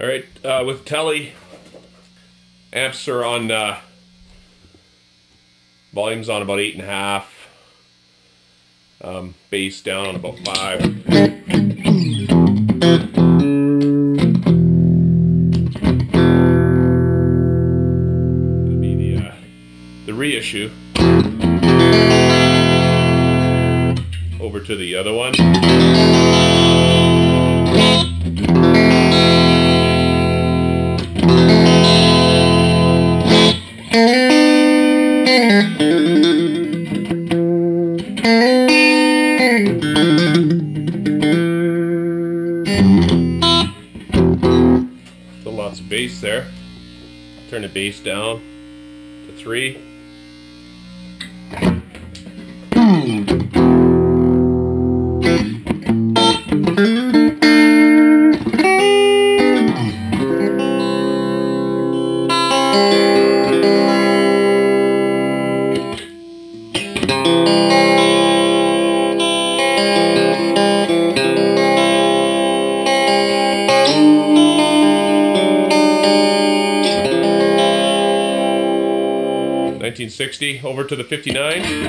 All right, with Tele, amps are on, volume's on about 8.5, bass down on about 5. That'd be the reissue. Over to the other one. Still lots of bass there. Turn the bass down to 3. Over to the 59.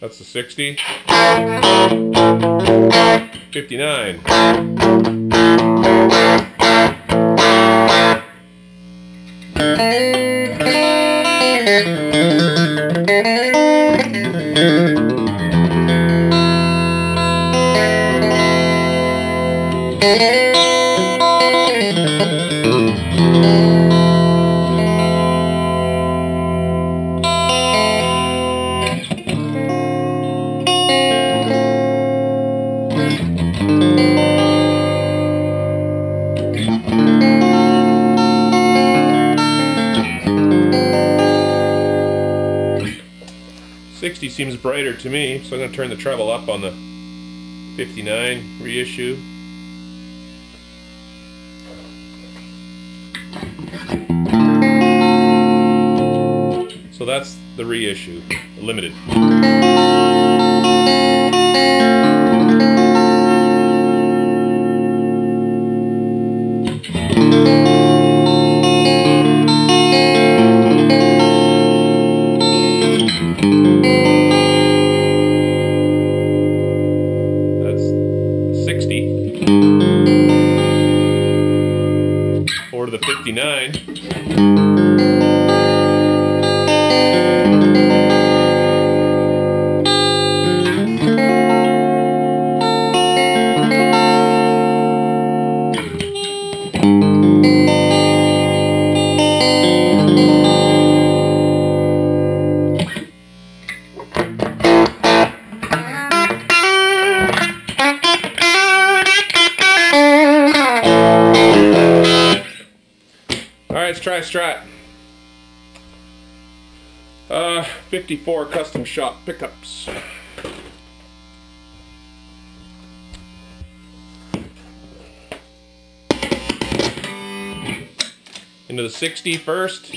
That's the 60, 59, seems brighter to me, so I'm going to turn the treble up on the 59 reissue. So that's the reissue, limited. Or to the 59. Let's try Strat. 54 Custom Shop pickups. Into the 60 first.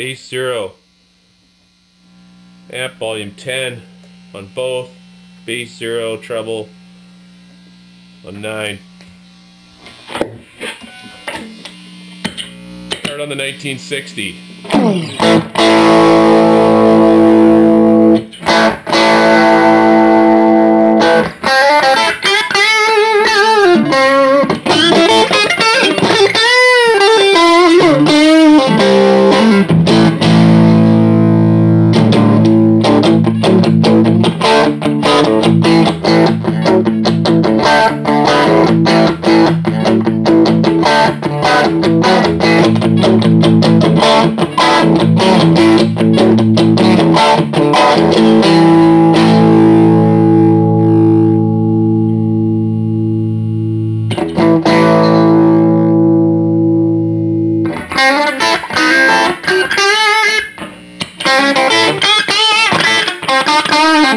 base 0, amp volume 10 on both, base 0 treble on 9. Start on the 1960.